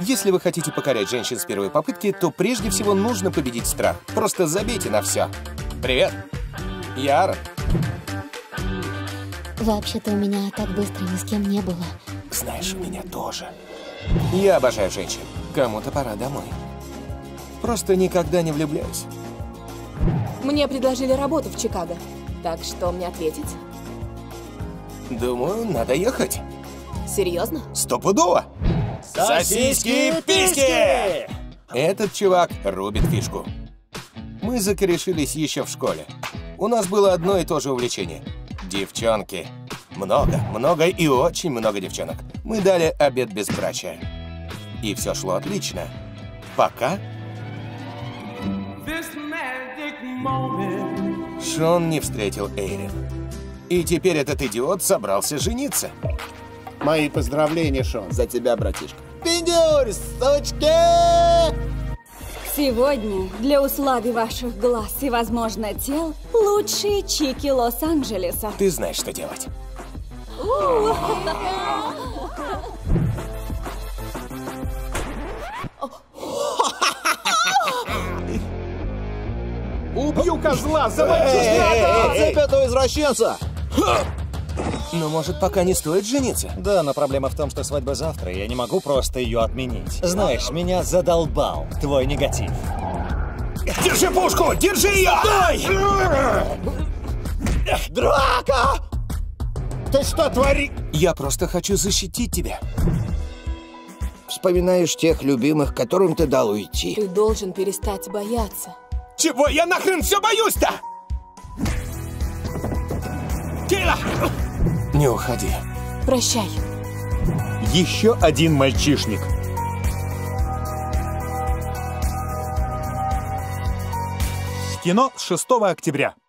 Если вы хотите покорять женщин с первой попытки, то прежде всего нужно победить страх. Просто забейте на все. Привет! Яр. Вообще-то у меня так быстро ни с кем не было. Знаешь, у меня тоже. Я обожаю женщин. Кому-то пора домой. Просто никогда не влюбляюсь. Мне предложили работу в Чикаго. Так что мне ответить? Думаю, надо ехать. Серьезно? Стопудово! Сосиски-писки! Этот чувак рубит фишку. Мы закорешились еще в школе. У нас было одно и то же увлечение. Девчонки. Много и очень много девчонок. Мы дали обед безбрачия. И все шло отлично. Пока. Шон не встретил Эйрин. И теперь этот идиот собрался жениться. Мои поздравления, Шон. За тебя, братишка. Пидюрсочки! Сегодня для услады ваших глаз и, возможно, тел лучшие чики Лос-Анджелеса. Ты знаешь, что делать. Убью козла, цепь этого извращенца! Но, может, пока не стоит жениться? Да, но проблема в том, что свадьба завтра, и я не могу просто ее отменить. Знаешь, меня задолбал твой негатив. Держи пушку! Держи ее! Стой! Драка! Ты что твори? Я просто хочу защитить тебя. Вспоминаешь тех любимых, которым ты дал уйти. Ты должен перестать бояться. Чего? Я нахрен все боюсь-то? Кила! Не уходи. Прощай. Еще один мальчишник. Кино с 6 октября.